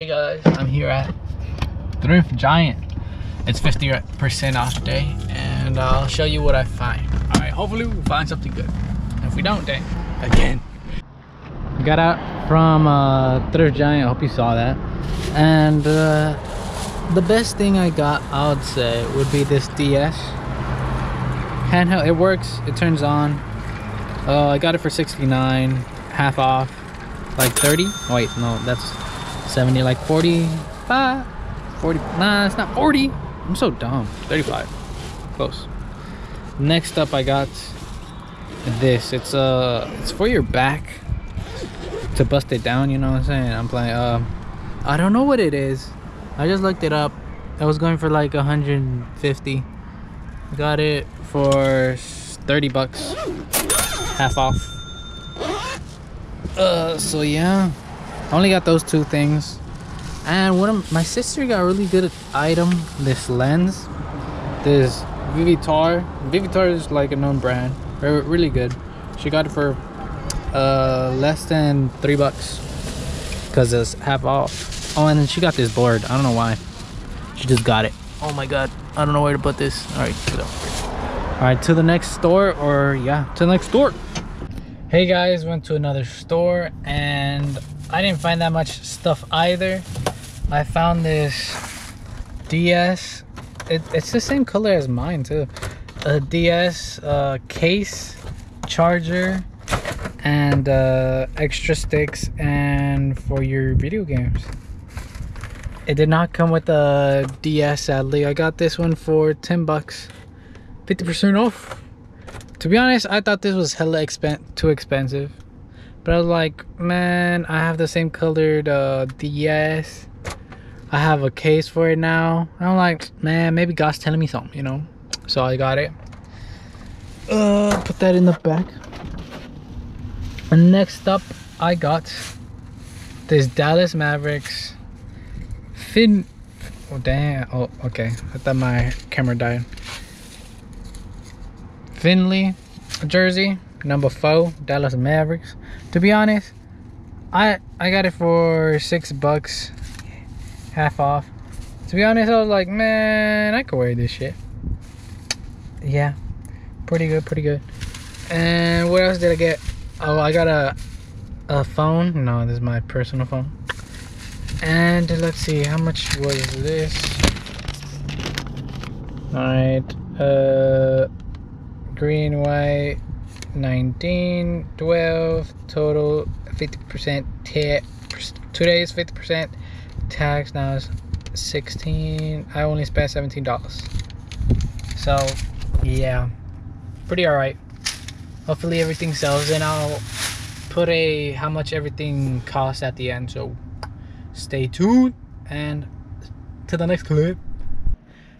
Hey guys, I'm here at Thrift Giant. It's 50% off today, and I'll show you what I find. All right, hopefully we'll find something good. If we don't, then again. Got out from Thrift Giant. I hope you saw that. And the best thing I got, I would say, would be this DS handheld. It works. It turns on. I got it for $69, half off, like 30. Wait, no, that's 70, like 45, 40, nah, it's not 40. I'm so dumb. 35, close. Next up, I got this. It's for your back to bust it down, you know what I'm saying? I'm playing, I don't know what it is. I just looked it up. I was going for like 150. Got it for 30 bucks, half off. So yeah. Only got those two things. And one of my sister got a really good item, this lens, this Vivitar. Vivitar is like a known brand, really good. She got it for less than $3 because it's half off. Oh, and then she got this board. I don't know why, she just got it. Oh my god, I don't know where to put this. All right, get up. All right, to the next store, or yeah, to the next store. Hey guys, went to another store and I didn't find that much stuff either. I found this DS. It's the same color as mine too. A DS case, charger, and extra sticks, and for your video games. It did not come with a DS, sadly. I got this one for 10 bucks, 50% off. To be honest, I thought this was hella too expensive. But I was like, man, I have the same colored DS. I have a case for it now. And I'm like, man, maybe God's telling me something, you know? So I got it. Put that in the back. And next up, I got this Dallas Mavericks fin. Oh, damn. Oh, okay. I thought my camera died. Finley jersey. Number 4, Dallas Mavericks. To be honest, I got it for $6, half off. To be honest, I was like, man, I could wear this shit. Yeah, pretty good. And what else did I get? Oh, I got a phone. No, this is my personal phone. And let's see, how much was this? All right, green, white. 19, 12, total 50%, 2 days 50% tax, now is 16. I only spent $17, so yeah, pretty all right. Hopefully everything sells and I'll put a how much everything costs at the end, so stay tuned and to the next clip.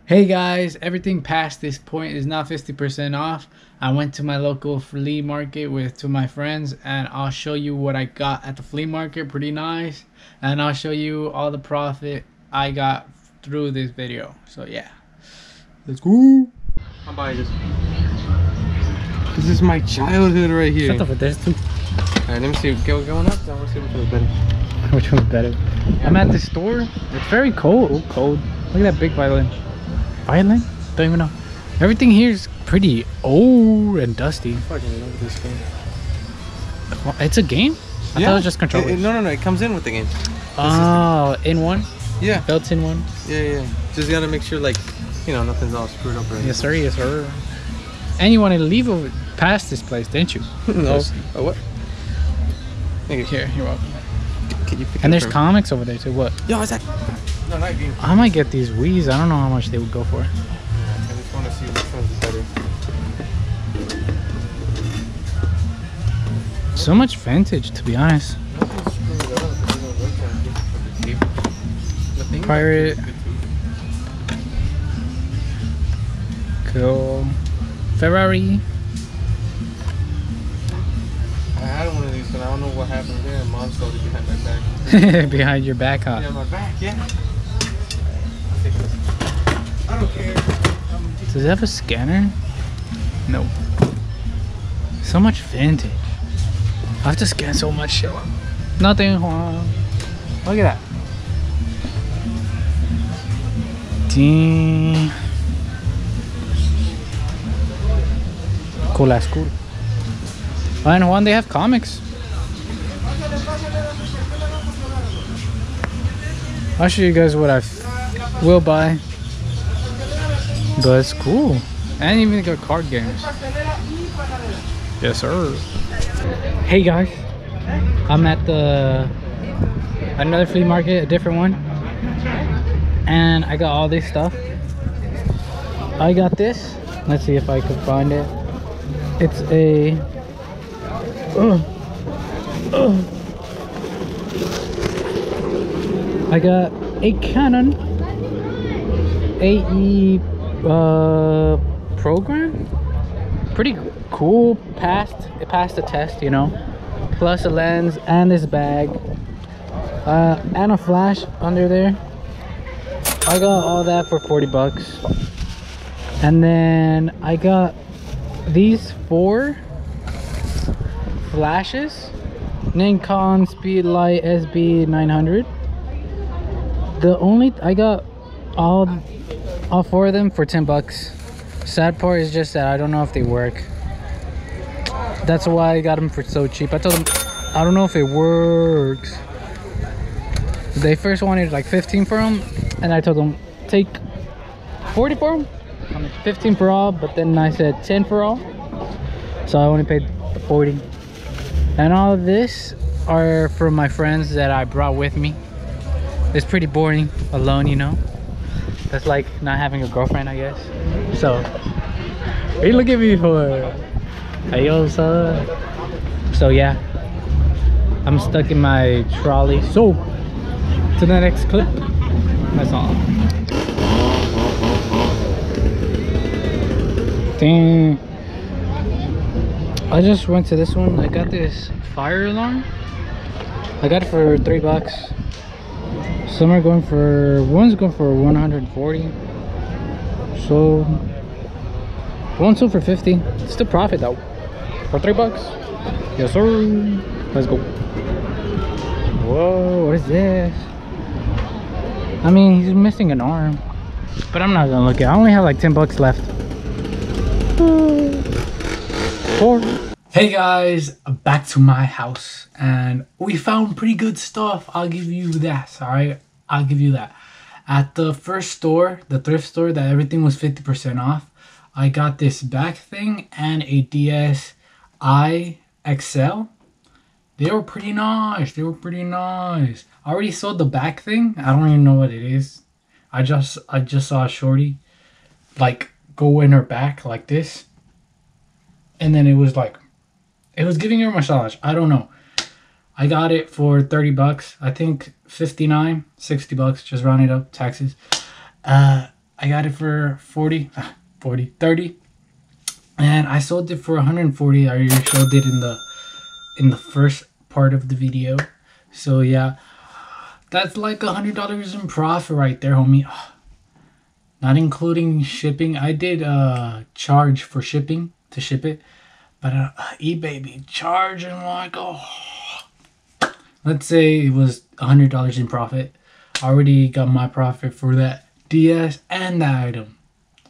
Hey guys, everything past this point is now 50% off. I went to my local flea market with two of my friends and I'll show you what I got at the flea market. Pretty nice. And I'll show you all the profit I got through this video. So yeah, let's go. I'm buying this. This is my childhood right here. Shut up with this too. Alright, let me see. Go going up. I want to see which one's better. Which one's better? Yeah. I'm at the store. It's very cold. Oh, cold. Look at that big violin. Violin? Don't even know. Everything here is pretty old and dusty. I fucking love this game. Well, it's a game? I thought it was just controllers. No. It comes in with the game. Oh, in one? Yeah. Built in one? Yeah. Just gotta make sure, like, you know, nothing's all screwed up or anything. Yes, sir. Yes, sir. And you wanted to leave over past this place, didn't you? No. Oh, what? Thank you. Here, you're welcome. Can you pick and there's comics over there, too. What? Yo, is that... No, not green. I might get these Wii's. I don't know how much they would go for. Yeah, I just want to see which one's better. So much vintage, to be honest. Pirate. Cool. Ferrari. I had one of these, but I don't know what happened there. Mom stole it behind my back. Behind your back, huh? Yeah, my back, yeah. I don't care. Does it have a scanner? No. So much vintage. I have to scan so much shit. Nothing. Look at that. see. Cool, that's cool. And Juan, they have comics. I'll show you guys what I will buy. But it's cool. And even got card games. Yes, sir. Hey guys, I'm at the another flea market, a different one, and I got all this stuff. I got this. Let's see if I can find it. It's a I got a Canon AE program. Pretty cool. It passed the test, you know. Plus a lens and this bag and a flash under there. I got all that for 40 bucks. And then I got these 4 flashes. Nikon Speedlight SB900. I got all 4 of them for 10 bucks. Sad part is just that I don't know if they work. That's why I got them for so cheap. I told them I don't know if it works. They first wanted like 15 for them, and I told them take 40 for them. I mean 15 for all, but then I said 10 for all, so I only paid 40. And all of this are from my friends that I brought with me. It's pretty boring alone, you know. That's like not having a girlfriend, I guess. So, what are you looking at me for? Adios, so yeah, I'm stuck in my trolley. So, to the next clip. That's all. Dang. I just went to this one. I got this fire alarm. I got it for 3 bucks. Some are going for, one's going for 140. So one sold for 50. It's the profit though. For 3 bucks. Yes sir. Let's go. Whoa, what is this? I mean, he's missing an arm. But I'm not gonna look at it. I only have like 10 bucks left. 4. Hey guys, back to my house. And we found pretty good stuff. I'll give you that, alright? I'll give you that. At the first store, the thrift store, that everything was 50% off, I got this back thing and a DSi XL. They were pretty nice. They were pretty nice. I already sold the back thing. I don't even know what it is. I just saw a shorty like go in her back like this. And then it was like, it was giving her a massage. I don't know. I got it for 30 bucks. I think 59, 60 bucks. Just round it up, taxes. I got it for 30. And I sold it for 140. I already showed it in the first part of the video. So yeah, that's like $100 in profit right there, homie. Not including shipping. I did charge for shipping to ship it, but eBay be charging like let's say it was $100 in profit. I already got my profit for that DS and that item.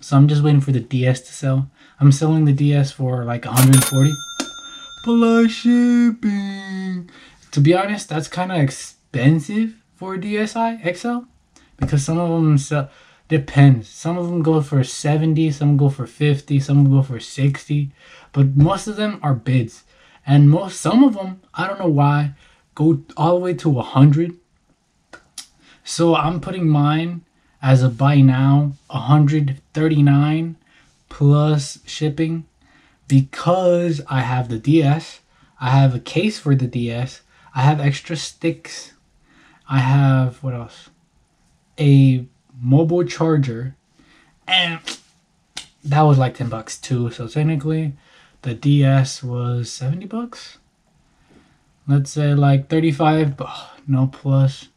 So I'm just waiting for the DS to sell. I'm selling the DS for like 140 plus shipping. To be honest, that's kind of expensive for a DSi XL, because some of them sell, depends. Some of them go for 70, some go for 50, some go for 60, but most of them are bids. And some of them, I don't know why, go all the way to 100. So I'm putting mine as a buy now, 139 plus shipping, because I have the DS, I have a case for the DS, I have extra sticks, I have, what else, a mobile charger, and that was like 10 bucks too. So technically the DS was 70 bucks. Let's say like 35, but no plus.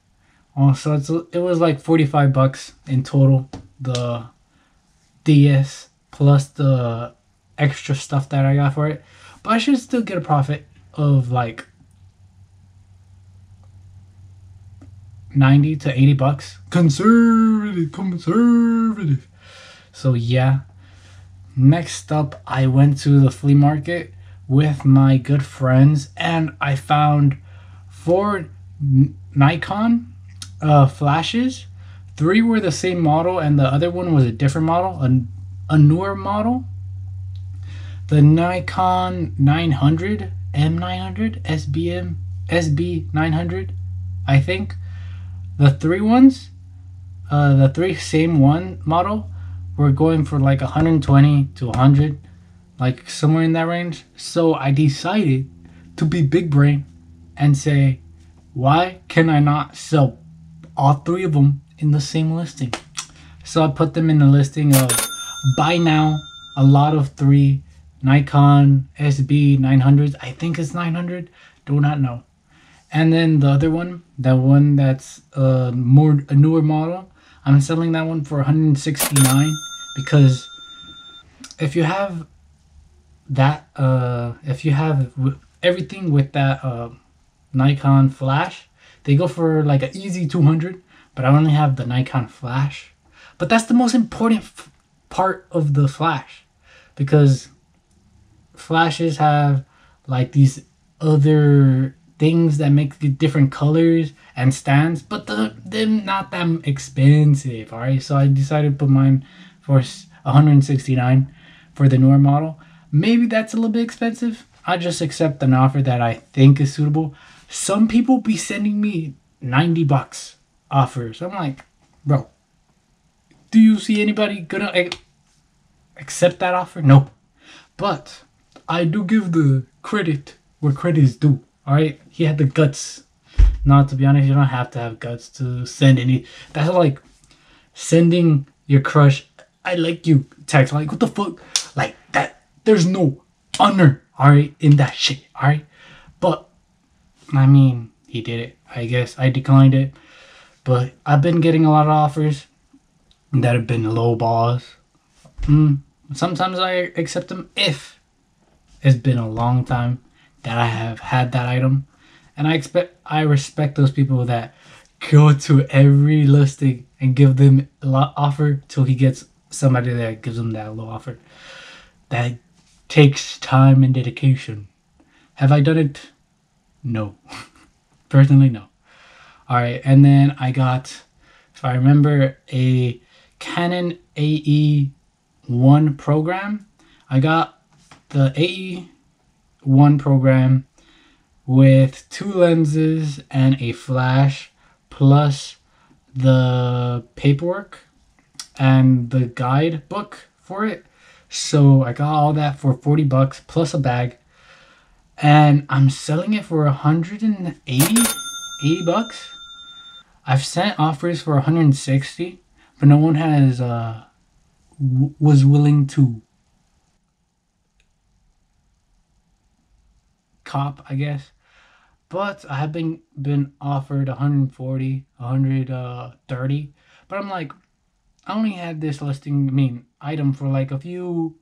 Also, it was like 45 bucks in total. The DS plus the extra stuff that I got for it. But I should still get a profit of like $90 to $80. Conservative. So yeah. Next up, I went to the flea market with my good friends and I found 4 Nikon flashes. 3 were the same model and the other one was a different model, a newer model. The Nikon 900, M900, SB900, I think. The 3 ones, the 3 same one model, were going for like 120 to 100, like somewhere in that range. So I decided to be big brain and say, why can I not sell all 3 of them in the same listing? So I put them in the listing of buy now, a lot of 3 Nikon SB900s. I think it's 900, do not know. And then the other one, that one that's a newer model, I'm selling that one for 169, because if you have that, if you have everything with that Nikon flash, they go for like an easy 200, but I only have the Nikon flash. But that's the most important part of the flash, because flashes have like these other things that make different colors and stands, but they're not that expensive. All right, so I decided to put mine for 169 for the newer model. Maybe that's a little bit expensive. I just accept an offer that I think is suitable. Some people be sending me $90 offers. I'm like, bro, do you see anybody gonna accept that offer? No, but I do give the credit where credit is due. All right, he had the guts. Now, to be honest, you don't have to have guts to send any. That's like sending your crush, I like you, text. Like, what the fuck? Like that. There's no honor, all right, in that shit, all right? But, I mean, he did it, I guess. I declined it. But I've been getting a lot of offers that have been low balls. Sometimes I accept them if it's been a long time that I have had that item, and I respect those people that go to every listing and give them a lot offer till he gets somebody that gives them that low offer. That takes time and dedication. Have I done it? No. Personally, no. All right, and then I got, if I remember, a Canon AE1 program. I got the AE1 program with 2 lenses and a flash, plus the paperwork and the guide book for it. So I got all that for $40 plus a bag, and I'm selling it for $80. I've sent offers for 160, but no one has was willing to cop, I guess. But I have been offered 140, 130, but I'm like, I only had this listing, I mean, item for like a few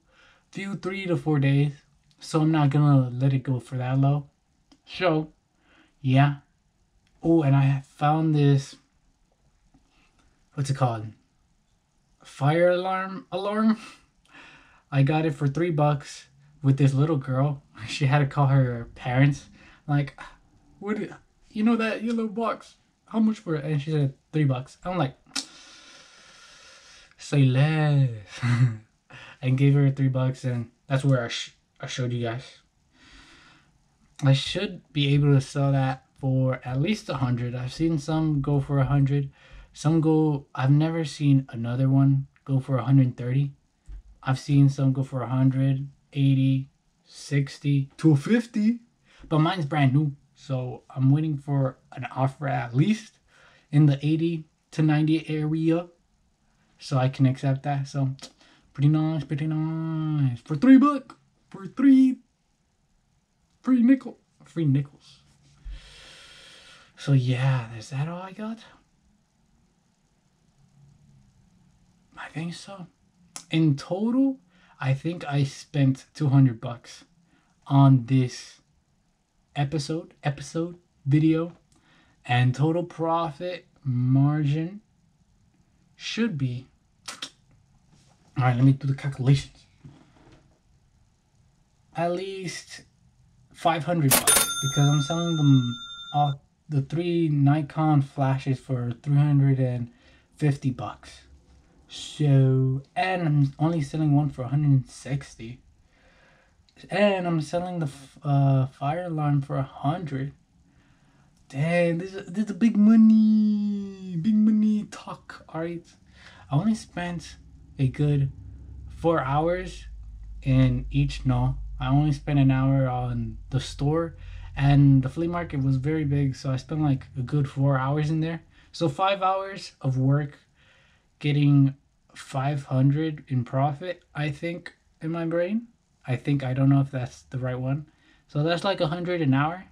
3 to 4 days, so I'm not gonna let it go for that low. So yeah. Oh, and I found this, what's it called, fire alarm. I got it for $3 with this little girl. She had to call her parents, like, what do you know that yellow box, how much for it? And she said $3. I'm like, say less. And gave her $3, and that's where I showed you guys. I should be able to sell that for at least 100. I've seen some go for 100, some go, I've never seen another one go for 130. I've seen some go for 180, 60, 250, but mine's brand new, so I'm waiting for an offer at least in the 80 to 90 area, so I can accept that. So pretty nice for $3, for three nickels. So yeah, is that all I got? I think so. In total, I think I spent $200 on this episode video, and total profit margin should be, all right, let me do the calculations, at least $500, because I'm selling them all, the three Nikon flashes, for $350. So, and I'm only selling one for $160, and I'm selling the fire alarm for $100. Dang, this is big money talk. All right, I only spent a good 4 hours in each. No, I only spent an hour on the store, and the flea market was very big, so I spent like a good 4 hours in there. So 5 hours of work, getting 500 in profit, I think, in my brain. I think, I don't know if that's the right one. So that's like 100 an hour,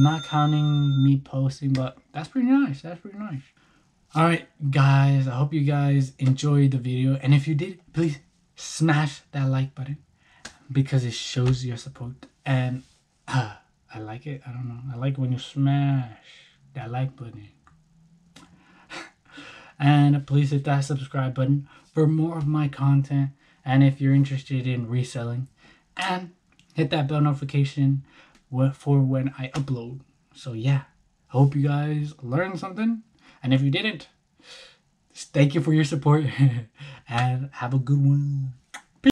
not counting me posting, but that's pretty nice. That's pretty nice. All right, guys, I hope you guys enjoyed the video, and if you did, please smash that like button, because it shows your support, and I like it. I don't know, I like when you smash that like button. And please hit that subscribe button for more of my content, and if you're interested in reselling, and hit that bell notification for when I upload. So yeah, hope you guys learned something, and if you didn't, thank you for your support. And have a good one.